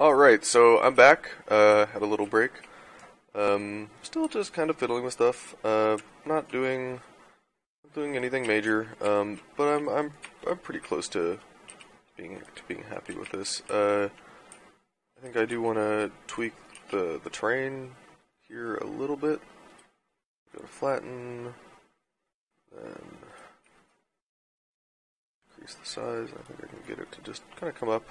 Alright, so I'm back. Had a little break. Still just kind of fiddling with stuff. Not doing anything major. But I'm pretty close to being happy with this. I think I do want to tweak the terrain here a little bit. Go to flatten, then increase the size. I think I can get it to just kind of come up.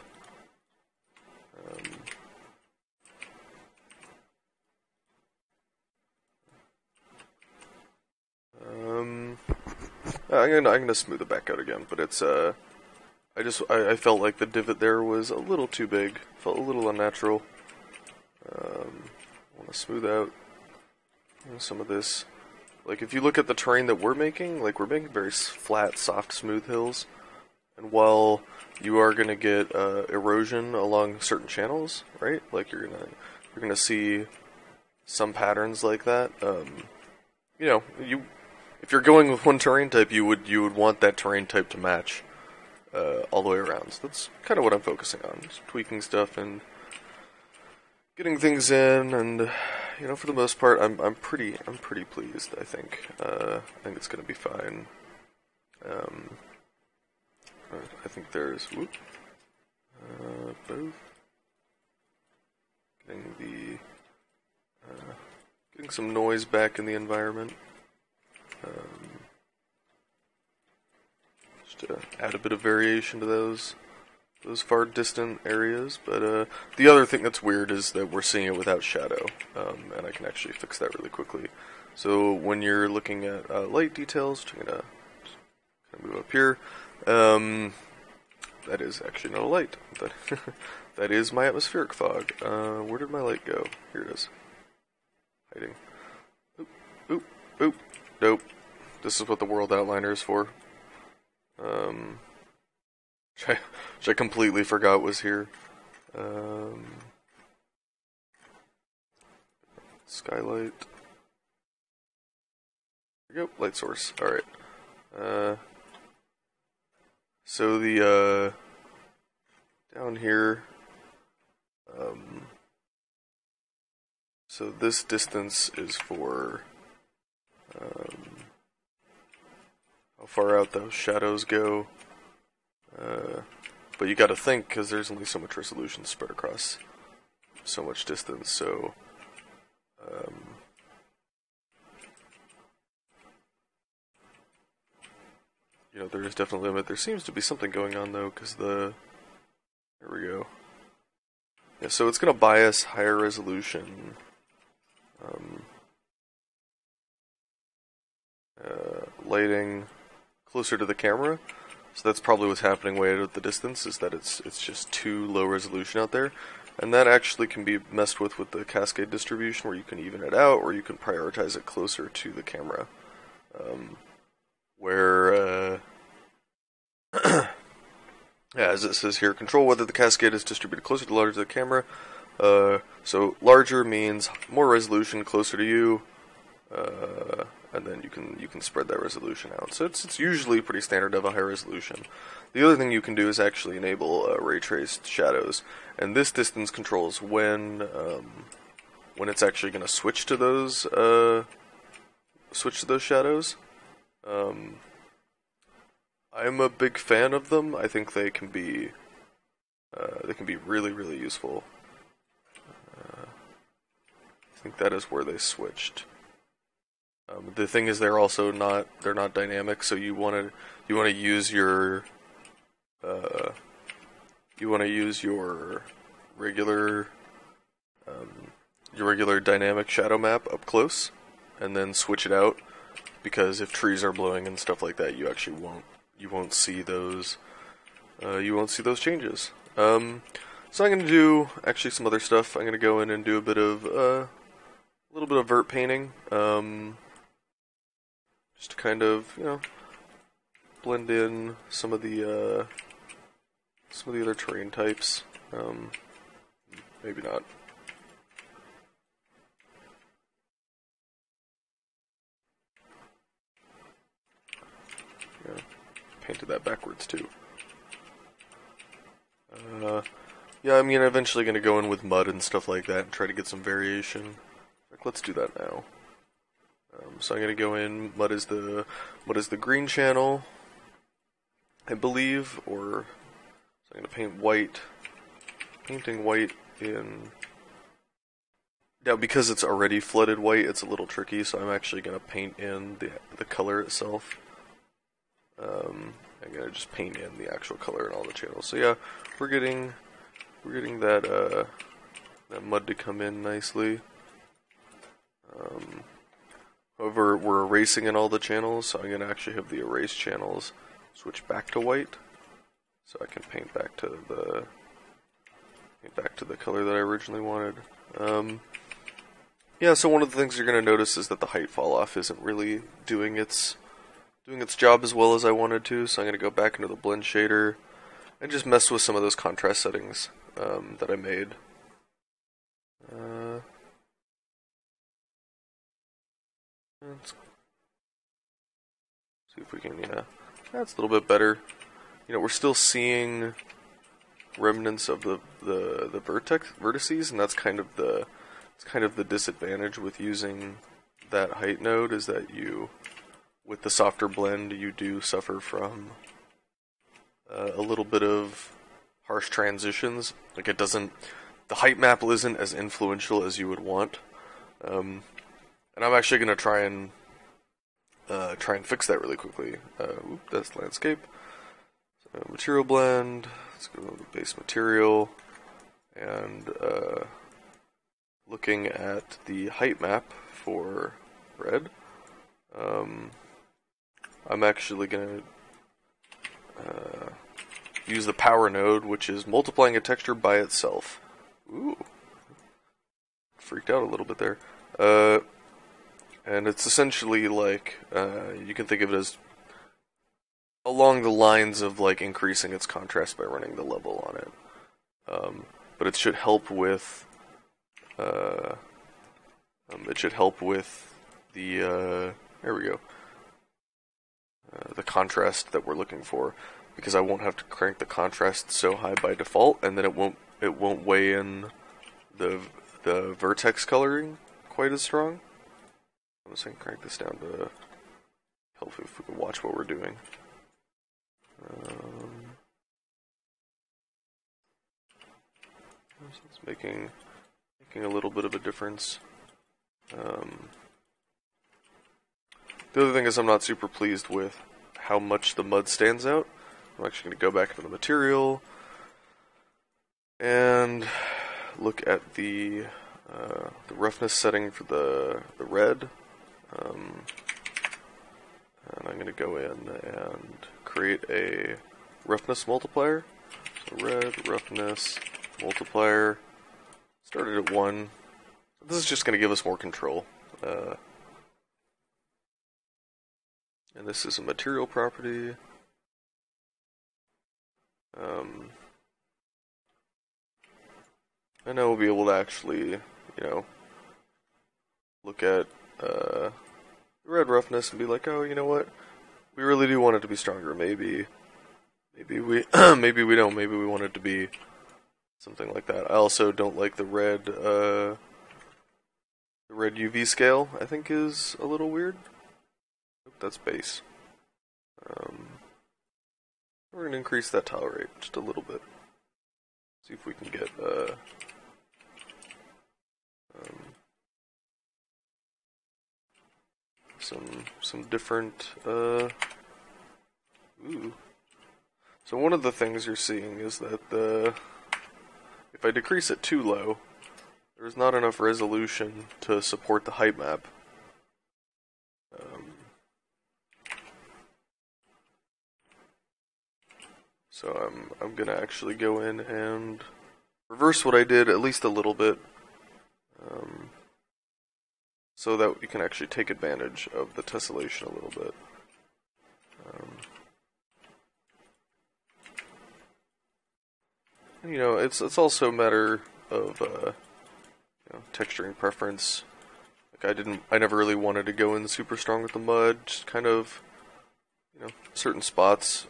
I'm gonna smooth it back out again, but it's I felt like the divot there was a little too big, felt a little unnatural. I want to smooth out some of this. Like if you look at the terrain that we're making, like we're making very flat, soft, smooth hills. And while you are going to get erosion along certain channels, right? Like you're gonna see some patterns like that. You know, if you're going with one terrain type, you would want that terrain type to match all the way around. So that's kind of what I'm focusing on, just tweaking stuff and getting things in, and you know, for the most part, I'm pretty pleased. I think I think it's going to be fine. I think there's both getting the getting some noise back in the environment. Just to add a bit of variation to those far distant areas. But the other thing that's weird is that we're seeing it without shadow, and I can actually fix that really quickly. So when you're looking at light details, which I'm gonna kind of move up here. That is actually not a light. That is my atmospheric fog. Where did my light go? Here it is. Hiding. Oop, oop, oop. Nope. This is what the world outliner is for. Which I completely forgot was here. Skylight. There we go. Light source. Alright. So the, down here, so this distance is for, how far out those shadows go, but you gotta think, because there's only so much resolution spread across so much distance, so, you know, there is definitely a limit. There seems to be something going on though, because there we go. Yeah, so it's going to bias higher resolution. Lighting closer to the camera. So that's probably what's happening way out at the distance, is that it's just too low resolution out there. And that actually can be messed with the cascade distribution, where you can even it out, or you can prioritize it closer to the camera. Where, yeah, as it says here, control whether the cascade is distributed closer to larger to the camera. So larger means more resolution closer to you, and then you can spread that resolution out. So it's usually pretty standard to have a high resolution. The other thing you can do is actually enable ray traced shadows, and this distance controls when it's actually going to switch to those shadows. I'm a big fan of them. I think they can be really, really useful. I think that is where they switched. The thing is, they're not dynamic, so you want to use your regular dynamic shadow map up close, and then switch it out. Because if trees are blowing and stuff like that, you actually won't see those changes. So I'm going to do actually some other stuff. I'm going to go in and do a bit of a little bit of vert painting, just to kind of, you know, blend in some of the other terrain types. Maybe not. Painted that backwards too. Yeah, I mean, I'm eventually going to go in with mud and stuff like that and try to get some variation. Like, let's do that now. So I'm going to go in, mud is the green channel, I believe, or so I'm going to paint white, painting white in. Now, because it's already flooded white, it's a little tricky, so I'm actually going to paint in the color itself. I'm going to just paint in the actual color in all the channels. So yeah, we're getting that that mud to come in nicely. However, we're erasing in all the channels, so I'm going to actually have the erase channels switch back to white, so I can paint back to the color that I originally wanted. Yeah, so one of the things you're going to notice is that the height falloff isn't really doing its job as well as I wanted to, so I'm going to go back into the blend shader and just mess with some of those contrast settings that I made. Let's see if we can, yeah, that's a little bit better. You know, we're still seeing remnants of the vertices, and that's kind of the disadvantage with using that height node, is that you, with the softer blend, you do suffer from a little bit of harsh transitions. Like, it doesn't, the height map isn't as influential as you would want. And I'm actually going to try and fix that really quickly. Oop, that's landscape. So material blend. Let's go to the base material and. Looking at the height map for red, I'm actually going to use the power node, which is multiplying a texture by itself. Ooh, freaked out a little bit there. And it's essentially like, you can think of it as along the lines of like increasing its contrast by running the level on it. But it should help with the, there we go, the contrast that we're looking for, because I won't have to crank the contrast so high by default, and then it won't weigh in the vertex coloring quite as strong. I'm just going to crank this down to help if we can watch what we're doing. It's making a little bit of a difference. The other thing is I'm not super pleased with how much the mud stands out. I'm actually going to go back into the material and look at the roughness setting for the red. And I'm going to go in and create a roughness multiplier. So red, roughness, multiplier. Started at 1. This is just going to give us more control. And this is a material property. And now we'll be able to actually, you know, look at red roughness and be like, oh, you know what? We really do want it to be stronger. Maybe we don't. Maybe we want it to be something like that. I also don't like the red UV scale, I think, is a little weird. Oop, that's base. We're going to increase that tile rate just a little bit. See if we can get some different. Ooh. So one of the things you're seeing is that the. If I decrease it too low, there's not enough resolution to support the height map. So I'm going to actually go in and reverse what I did at least a little bit, so that we can actually take advantage of the tessellation a little bit. You know, it's also a matter of you know, texturing preference. Like, I never really wanted to go in super strong with the mud. Just kind of, you know, certain spots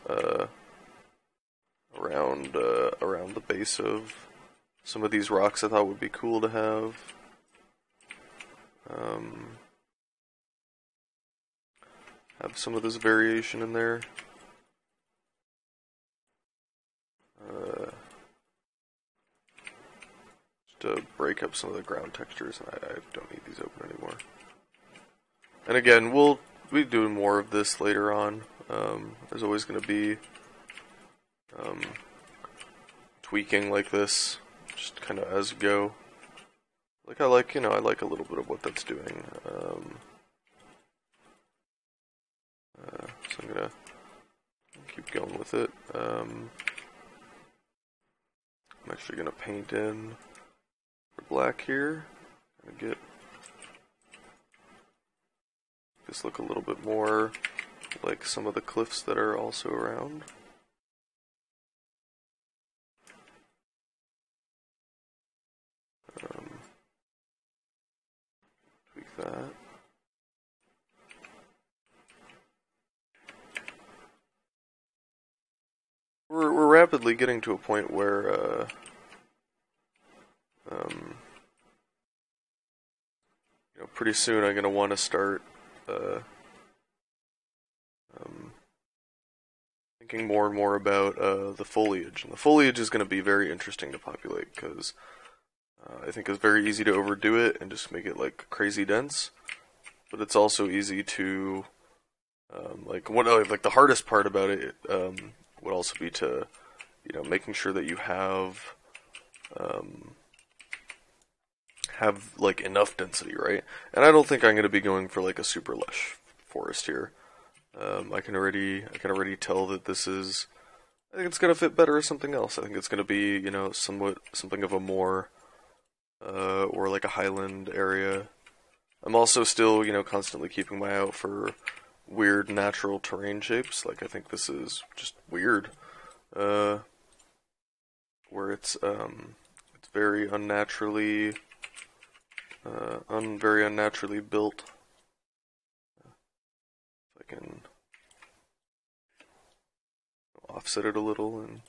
around the base of Some of these rocks I thought would be cool to have. Have some of this variation in there. Just to break up some of the ground textures, and I don't need these open anymore. And again, we'll be doing more of this later on. There's always going to be tweaking like this, just kind of as go. Like I like a little bit of what that's doing. So I'm gonna keep going with it. I'm actually gonna paint in for black here. Gonna get this look a little bit more like some of the cliffs that are also around. Tweak that. We're rapidly getting to a point where you know, pretty soon I'm gonna want to start thinking more and more about the foliage, and the foliage is gonna be very interesting to populate, because I think it's very easy to overdo it and just make it like crazy dense, but it's also easy to like the hardest part about it would also be to, you know, making sure that you have like enough density, right? And I don't think I'm going to be going for like a super lush forest here. I can already tell that this is, I think it's going to fit better with something else. I think it's going to be, you know, something of a more or like a highland area. I'm also still, you know, constantly keeping my eye out for weird natural terrain shapes. Like I think this is just weird, where it's very unnaturally very unnaturally built. If I can offset it a little and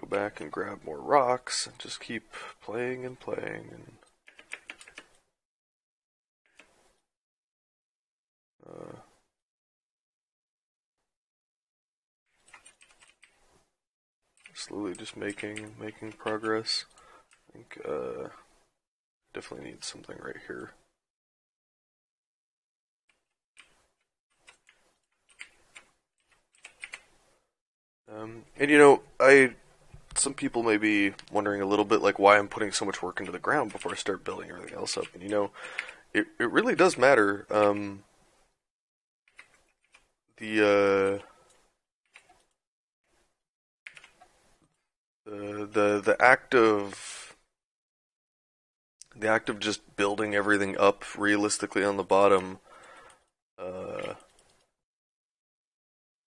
go back and grab more rocks and just keep playing and playing. And slowly just making progress. I think definitely need something right here. And you know, some people may be wondering a little bit like why I'm putting so much work into the ground before I start building everything else up. And you know, it really does matter. The act of just building everything up realistically on the bottom,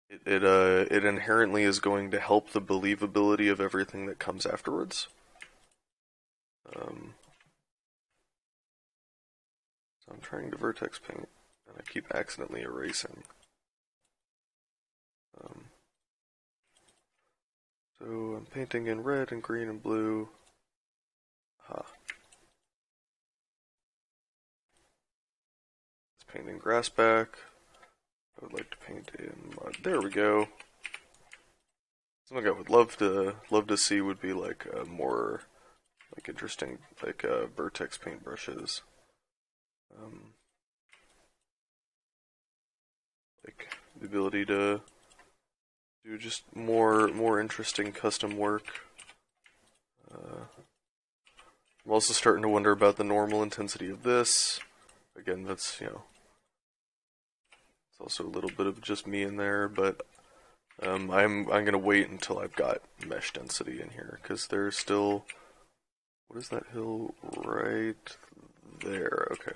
it inherently is going to help the believability of everything that comes afterwards. So I'm trying to vertex paint, and I keep accidentally erasing. So I'm painting in red and green and blue. Aha. It's painting grass back. I would like to paint in mud. There we go. Something I would love to see would be like more like interesting like vertex paint brushes. Like the ability to do just more interesting custom work. I'm also starting to wonder about the normal intensity of this. Again, that's, you know, it's also a little bit of just me in there, but I'm gonna wait until I've got mesh density in here, because there's still, what is that hill right there? Okay.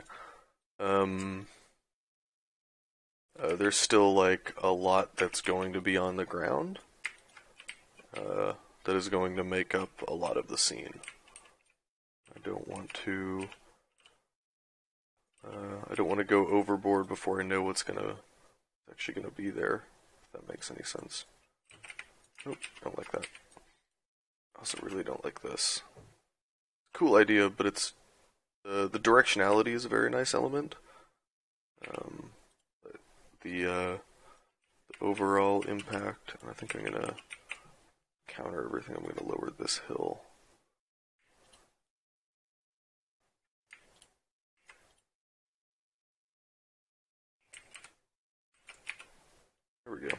There's still like a lot that's going to be on the ground that is going to make up a lot of the scene. I don't want to go overboard before I know what's actually gonna be there, if that makes any sense. Nope, don't like that. I also really don't like this. Cool idea, but it's the directionality is a very nice element. But the overall impact, and I think I'm gonna counter everything. I'm gonna lower this hill. There we go.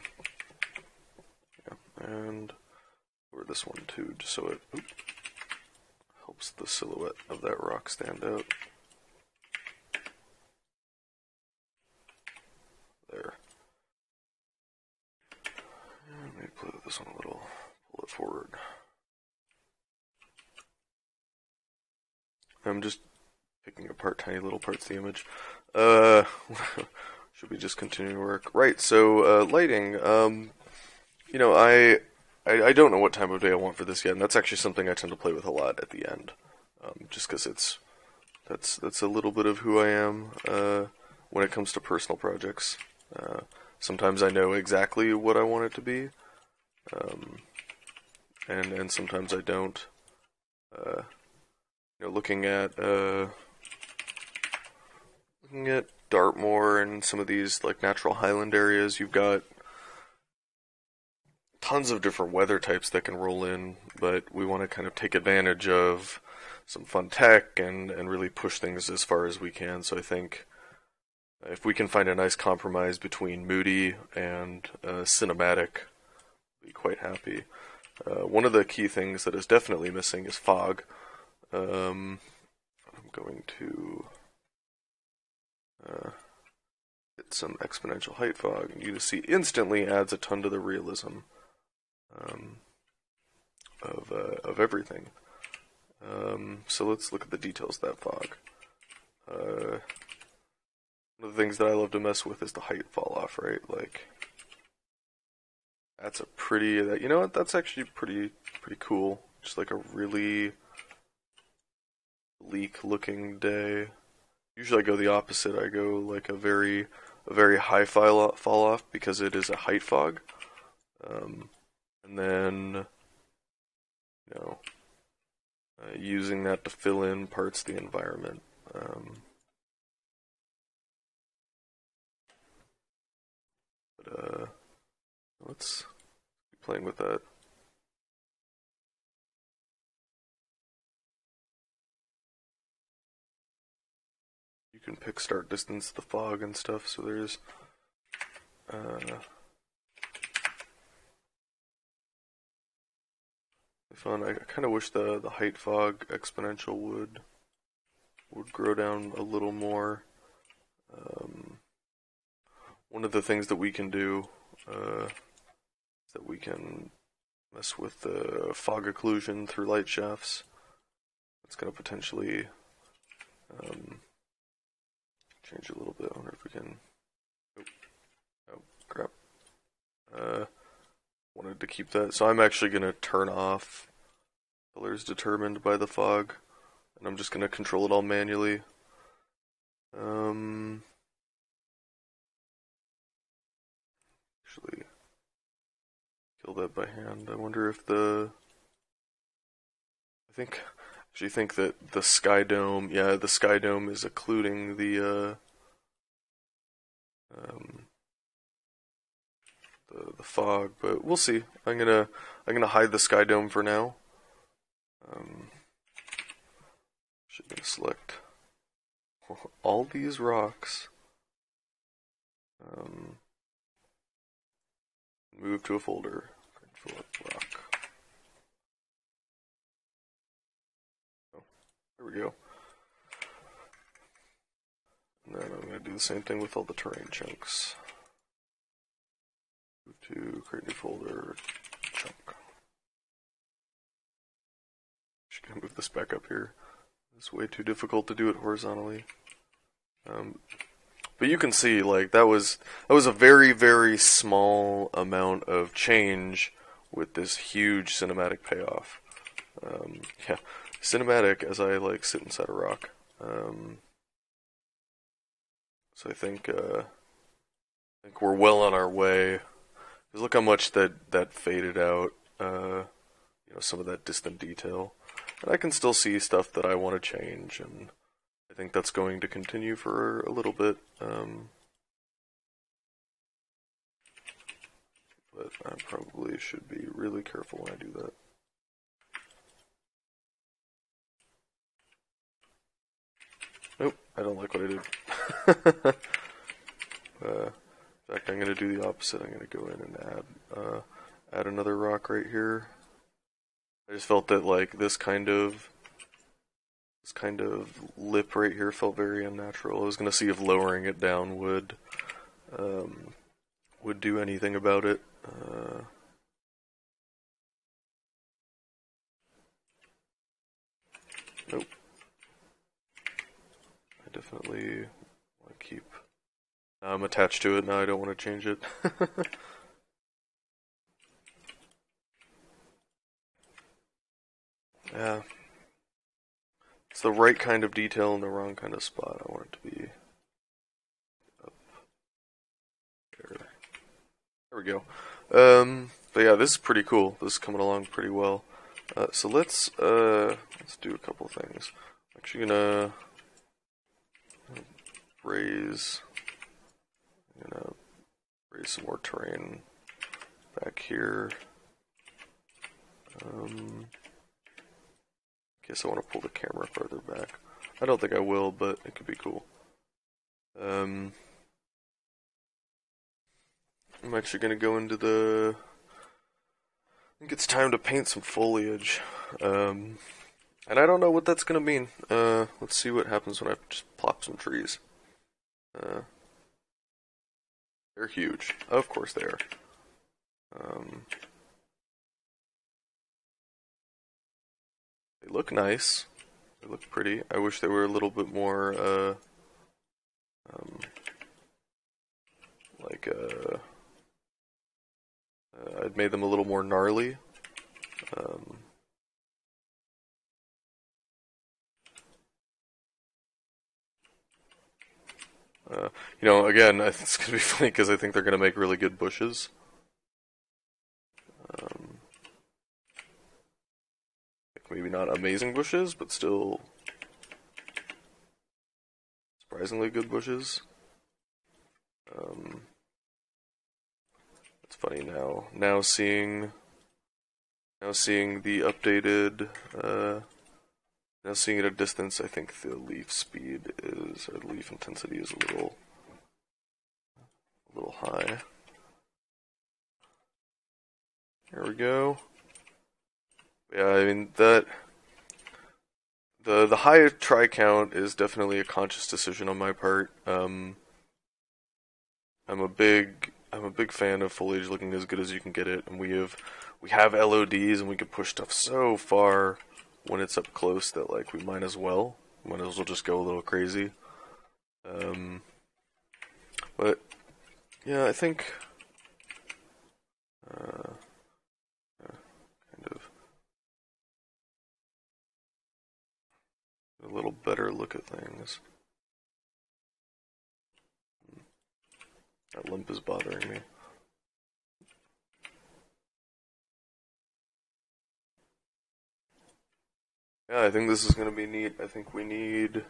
Yeah, and lower this one too, just so it helps the silhouette of that rock stand out. There. And maybe pull this one a little, pull it forward. I'm just picking apart tiny little parts of the image. Should we just continue to work? Right, so lighting. You know, I don't know what time of day I want for this yet, and that's actually something I tend to play with a lot at the end, just because that's a little bit of who I am when it comes to personal projects. Sometimes I know exactly what I want it to be, and sometimes I don't. You know, looking at Dartmoor and some of these like natural highland areas, you've got tons of different weather types that can roll in, but we want to kind of take advantage of some fun tech and really push things as far as we can. So I think if we can find a nice compromise between moody and cinematic, I'll be quite happy. One of the key things that is definitely missing is fog. I'm going to hit some exponential height fog, and you just see instantly adds a ton to the realism of everything. So let's look at the details of that fog. One of the things that I love to mess with is the height fall off, right? Like that's a pretty, you know what? That's actually pretty cool. Just like a really bleak looking day. Usually I go the opposite. I go like a very high fall off because it is a height fog, and then you know using that to fill in parts of the environment. But let's keep playing with that. You can pick start distance, the fog and stuff, so there's fun. I kind of wish the height fog exponential would grow down a little more. One of the things that we can do is that we can mess with the fog occlusion through light shafts. It's going to potentially change a little bit. I wonder if we can. Oh crap! Wanted to keep that, so I'm actually gonna turn off colors determined by the fog, and I'm just gonna control it all manually. Actually, kill that by hand. I wonder if the. I actually think that the sky dome, yeah, the sky dome is occluding the fog, but we'll see. I'm gonna hide the sky dome for now. Should gonna select all these rocks. Move to a folder. Fill up rock. There we go. And then I'm going to do the same thing with all the terrain chunks. Move to create new folder, chunk. Just going to move this back up here. It's way too difficult to do it horizontally. But you can see, like, that was a very, very small amount of change with this huge cinematic payoff. Yeah. Cinematic as I like sit inside a rock. So I think we're well on our way. Because look how much that faded out. some of that distant detail. And I can still see stuff that I want to change, and I think that's going to continue for a little bit. But I probably should be really careful when I do that. Nope, I don't like what I did. In fact, I'm going to do the opposite. I'm going to go in and add another rock right here. I just felt that like this kind of lip right here felt very unnatural. I was going to see if lowering it down would do anything about it. Nope. I definitely want to keep. I'm attached to it now, I don't want to change it. Yeah. It's the right kind of detail in the wrong kind of spot. I want it to be up there. There we go. But yeah, this is pretty cool. This is coming along pretty well. So let's do a couple things. I'm actually gonna raise. I'm going to raise some more terrain back here. I guess I want to pull the camera further back. I don't think I will, but it could be cool. I'm actually going to go into the... I think it's time to paint some foliage. And I don't know what that's going to mean. Let's see what happens when I just plop some trees. They're huge. Of course they are. They look nice. They look pretty. I wish they were a little bit more, I'd made them a little more gnarly. Again, it's going to be funny because I think they're going to make really good bushes. Maybe not amazing bushes, but still surprisingly good bushes. It's funny now. Now seeing the updated. Now seeing it at a distance, I think the leaf speed is, or leaf intensity is a little high. There we go. Yeah, I mean that the high try count is definitely a conscious decision on my part. I'm a big fan of foliage looking as good as you can get it, and we have LODs and we can push stuff so far when it's up close that like we might as well just go a little crazy. But yeah, I think kind of a little better look at things. That limp is bothering me. Yeah, I think this is going to be neat. I think we need...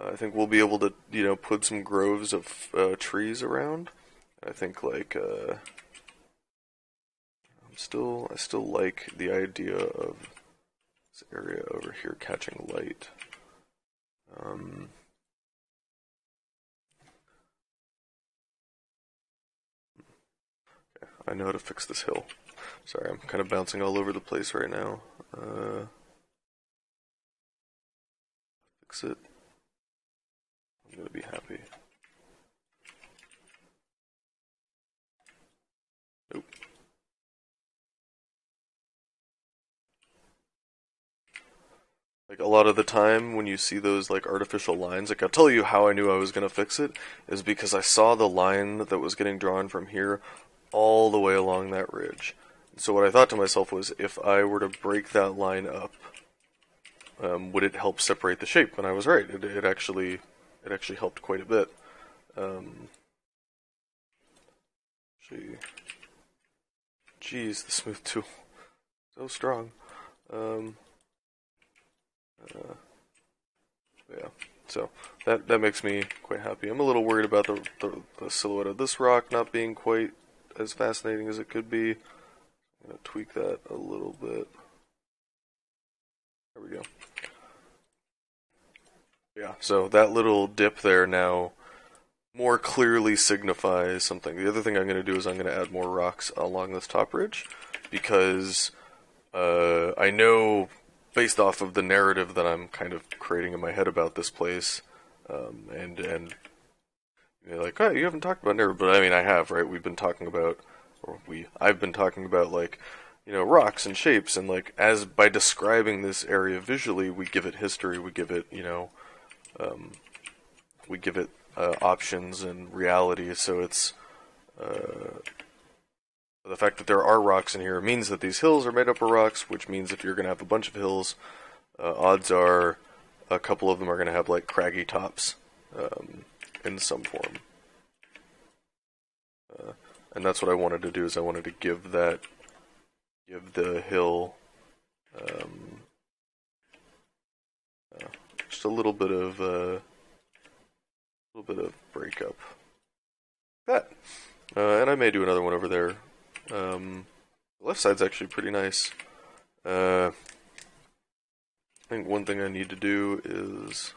I think we'll be able to, put some groves of trees around. I think, I still like the idea of this area over here catching light. I know how to fix this hill. Sorry, I'm kind of bouncing all over the place right now. Fix it. I'm gonna be happy. Nope. Like a lot of the time when you see those like artificial lines, like I'll tell you how I knew I was gonna fix it is because I saw the line that was getting drawn from here all the way along that ridge. So what I thought to myself was, if I were to break that line up, would it help separate the shape? And I was right. It actually helped quite a bit. Geez, the smooth tool. so strong. Yeah, so that makes me quite happy. I'm a little worried about the silhouette of this rock not being quite as fascinating as it could be. I'm gonna tweak that a little bit. There we go. Yeah, so that little dip there now more clearly signifies something. The other thing I'm gonna do is I'm gonna add more rocks along this top ridge, because I know, based off of the narrative that I'm kind of creating in my head about this place, and you're like, oh, you haven't talked about narrative, but I mean, I have, right? We've been talking about, or I've been talking about, like, you know, rocks and shapes, and like, as by describing this area visually, we give it history, we give it, you know, we give it options and reality. So it's the fact that there are rocks in here means that these hills are made up of rocks, which means if you're going to have a bunch of hills, odds are a couple of them are going to have, like, craggy tops in some form. And that's what I wanted to do, is I wanted to give that, give the hill just a little bit of breakup. That. And I may do another one over there. The left side's actually pretty nice. I think one thing I need to do is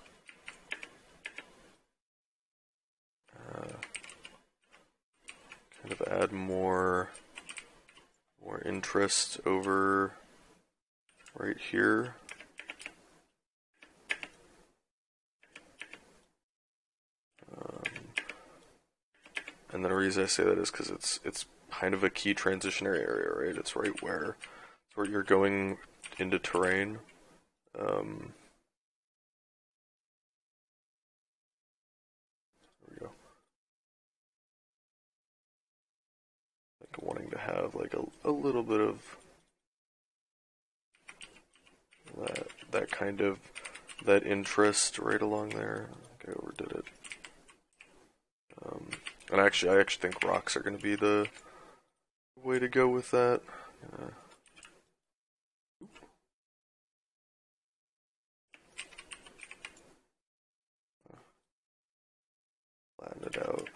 kind of add more interest over right here. And the reason I say that is because it's kind of a key transitionary area, right? It's right where you're going into terrain. There we go. Like wanting to have like a little bit of that kind of that interest right along there. I think I overdid it. And I actually think rocks are going to be the way to go with that. Flatten it out.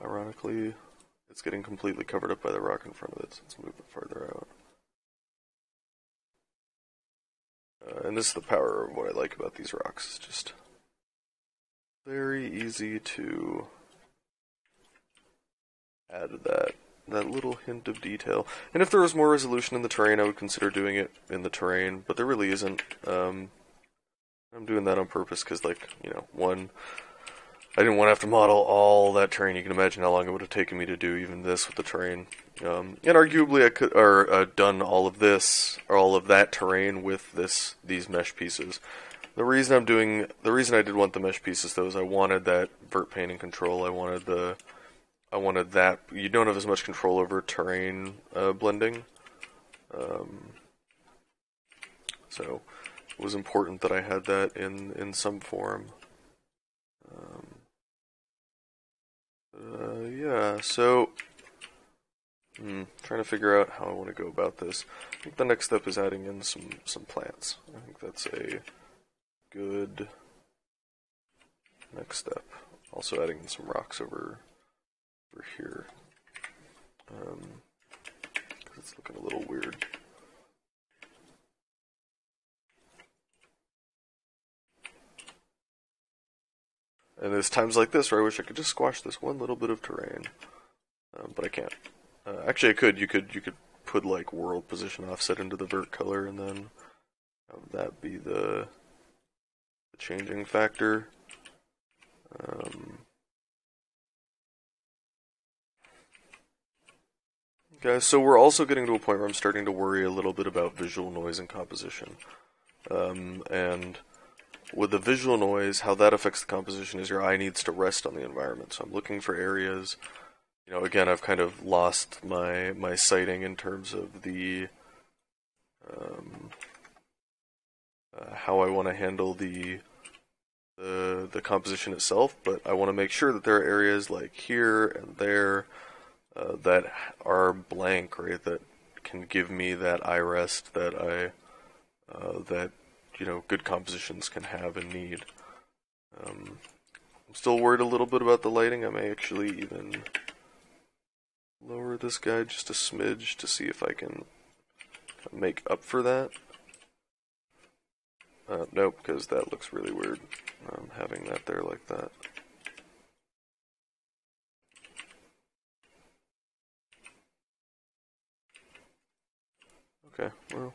Ironically, it's getting completely covered up by the rock in front of it, so let's move it farther out. And this is the power of what I like about these rocks. It's just very easy to add that little hint of detail. And if there was more resolution in the terrain, I would consider doing it in the terrain, but there really isn't. I'm doing that on purpose because, like, you know, one, I didn't want to have to model all that terrain. You can imagine how long it would have taken me to do even this with the terrain. And arguably I could done all of this, or all of that terrain with these mesh pieces. The reason I did want the mesh pieces though is I wanted that vert painting control. I wanted that. You don't have as much control over terrain blending. So it was important that I had that in some form. Yeah, so trying to figure out how I want to go about this. I think the next step is adding in some plants. I think that's a good next step. Also adding in some rocks over here. 'Cause it's looking a little weird. And there's times like this where I wish I could just squash this one little bit of terrain, but I can't. Actually, I could. You could put like world position offset into the vert color, and then have that be the changing factor. Okay, so we're also getting to a point where I'm starting to worry a little bit about visual noise and composition, and with the visual noise, how that affects the composition is your eye needs to rest on the environment. So I'm looking for areas, you know, again, I've kind of lost my sighting in terms of the how I want to handle the composition itself, but I want to make sure that there are areas like here and there that are blank, right? That can give me that eye rest that I good compositions can have and need. I'm still worried a little bit about the lighting. I may actually even lower this guy just a smidge to see if I can make up for that. Nope, because that looks really weird, having that there like that. Okay, well,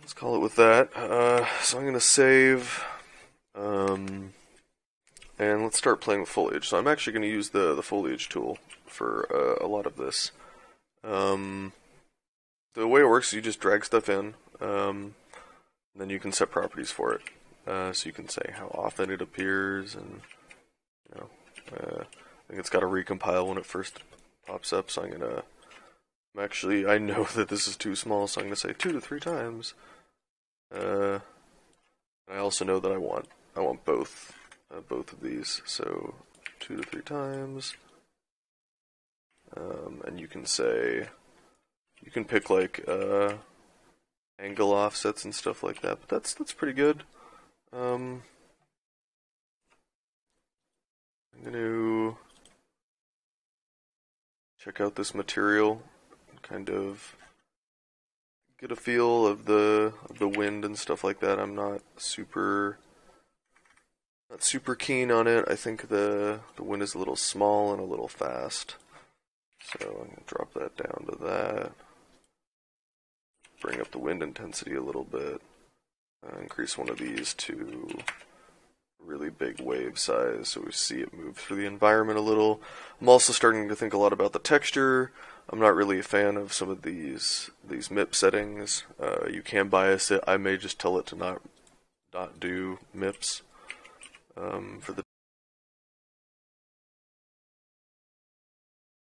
let's call it with that. So I'm going to save, and let's start playing with foliage. So I'm actually going to use the foliage tool for a lot of this. The way it works is you just drag stuff in, and then you can set properties for it. So you can say how often it appears, and I think it's got to recompile when it first pops up. So I know that this is too small, so I'm going to say 2 to 3 times. And I also know that I want both of these, so 2 to 3 times. And you can say, you can pick like angle offsets and stuff like that, but that's pretty good. I'm going to check out this material, kind of get a feel of the wind and stuff like that. I'm not super keen on it. I think the wind is a little small and a little fast, so I'm going to drop that down to that. Bring up the wind intensity a little bit. Increase one of these to really big wave size so we see it move through the environment a little. I'm also starting to think a lot about the texture. I'm not really a fan of some of these MIP settings. You can bias it. I may just tell it to not do MIPs for the